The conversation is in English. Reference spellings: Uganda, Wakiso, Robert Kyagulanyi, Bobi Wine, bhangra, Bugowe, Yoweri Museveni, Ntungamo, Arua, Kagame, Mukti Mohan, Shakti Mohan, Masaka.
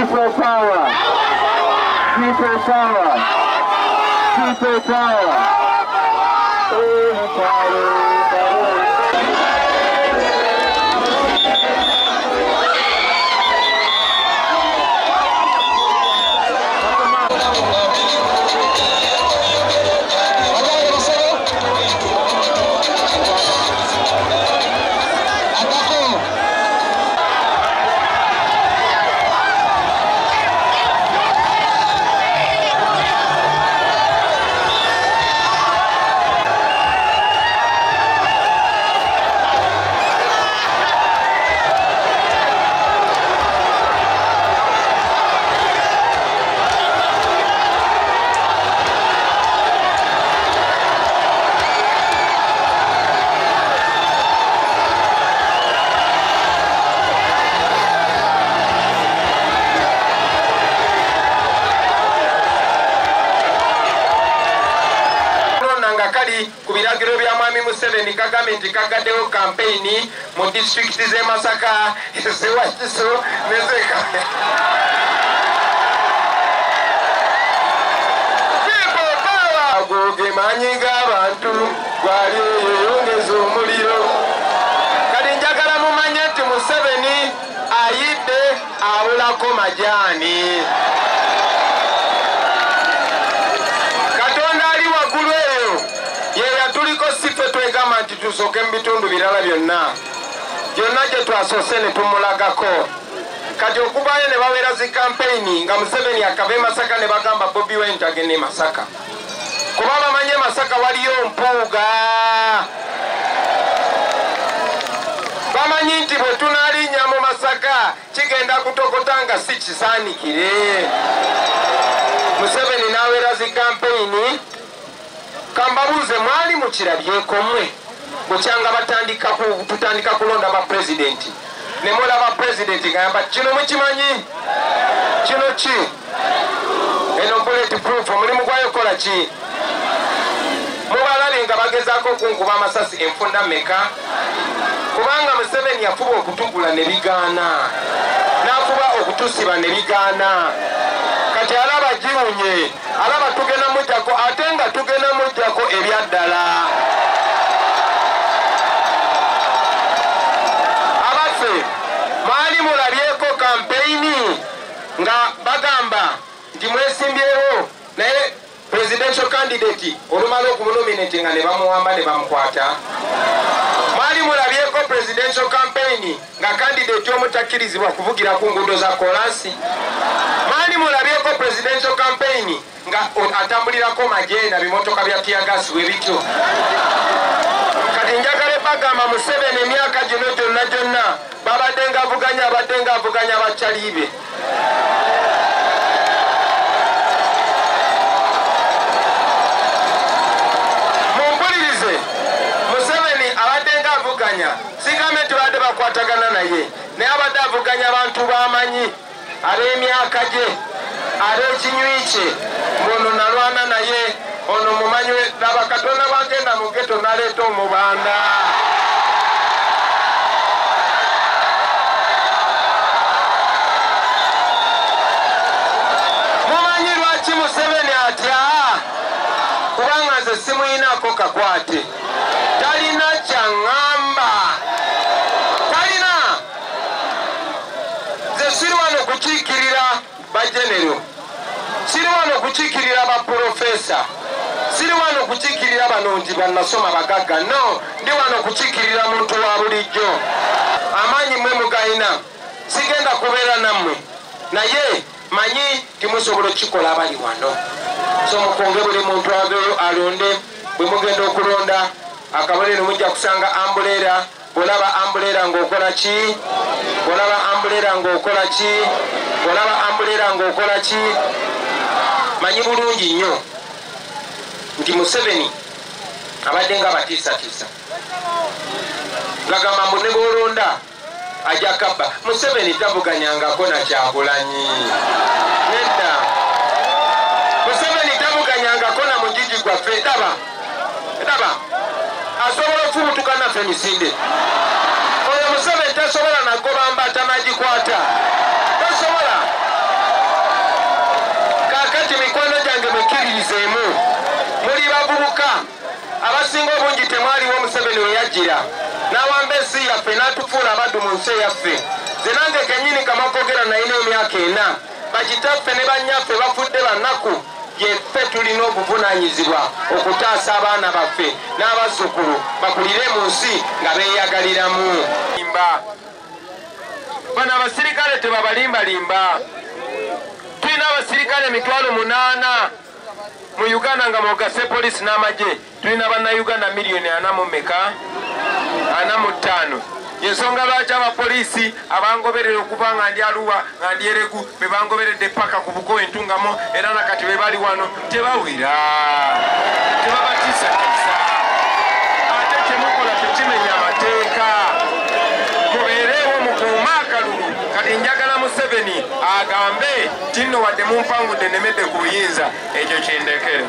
People power. Kubiragiro bya Mwami Museveni Kagame ndi kagadeo campaign mu district ze Masaka esewakiso nezeka People power goge manyiga abantu gwali yongezo muliro kadi njagala mu manyete Museveni ayide awulako majani tusoke mbitundu birala byonna byonna gye twasose ne tumulagako kati okubaye ne bawera zi campaign nga Museveni akabe Masaka ne bagamba Bobi Wine tagene Masaka kubaba manye Masaka waliyo mpuuga bamanyi nti bwe tunaalinya mu Masaka kigenda kutokotanga si kisaanikire Museveni nawera zi campaign kambabuze mwali mukirabyeko mwe Muchanga batandika kutandika kulonda ba president. Nemola ba president ngamba kino mukimanyi. Kino ki. Eno bulletproof mulimu gwayo kola ki. Mubalali nga bagezaako kunkuba amasasi enfunda meka. Kubanga Museveni yafuba okutugula ne bigaana. Nafuba okutusiba ne bigaana. Kati alaba jiwunye. Alaba tugena mujako atenga tugena mujako ebyaddala. Nga bagamba ndi mwesimbyewo na presidential candidate olumalo okumunominate nga ne bamuwamba ne bamukwata mwali mulabyeko presidential campaign nga candidate omutakirizibwa kuvugira ku nguudo za kolansi mwali mulabyeko presidential campaign nga atambulirako magye na bimotoka bya tiagas webityo kati njagale bagamba Museveni emyaka gino gyonna babadde nga avuganya abachalibe mumpulirize Museveni abadenga avuganya sigame tibadde bakwatagana naye naye abadde avuganya abantu bamanyi alemyaka gye alekinywi kye ngono nalwana naye ono mumanyi n'abakatonda bagenda mu geto naleeta omubanda Museveni atya kubanga ze simuinako kakwate talina kyangamba talina ze siri wano kukiikirira bajenero siri wano kukiikirira baprofesa siri wano kukiikirira banonji bannasoma bagagga no ndi wano kukiikirira muntu wa bulijjo amanyi mwe mugayina sigenda kubeera nammwe naye manyi timusobola kikola abali wano so mukonge buli muntu alonde bwe mugenda okulonda akabonero mujja kusanga ambulera olaba ambulera ng'okola ki manyi bulungi nnyo nti Museveni abadde nga batiisatiisa lagamba mbu ne bw'olonda ajja kabba Museveni tabuganyangako na Kyagulanyi nedda Museveni tabuganyangako na mujiji gwaffe daba asobola okufubutuka naffe misinde oyo Museveni tasobola nagoba mba tamagikwata tasobola abavubuka abasinga obungi temwali wo Museveni yajira n'abambezi yaffe n'atufuula abaddu mu nsi yaffe. Zenange kenyini kamapogera na ine myaka ena bakitaffe ne banyaffe bafudde bannaku yeffe tulina obuvunaanyizibwa okutaasa abaana baffe n'abazzukulu bakulire mu nsi nga beeyagaliramu. Bana abasirikale tebabalimbalimba. Tulina abasirikale 8,000 mu Uganda nga mwogase polisi n'amagye. Tulina bannayuganda miliyoni 45. Yensonga lwaki abapoliisi abangoberera okuba nga ndi Arua nga ndi Eregu be bangoberedde paka ku Bugowe ntungamo era nakati be bali wano tebawira. Tebabatisa. Ate temukola tekimenya amateeka. Mubeerewo mukuume akalulu. Kati njagala Museveni agambe tino wadde mumpangudde nemedde ku buyinza ekyo kyendekere.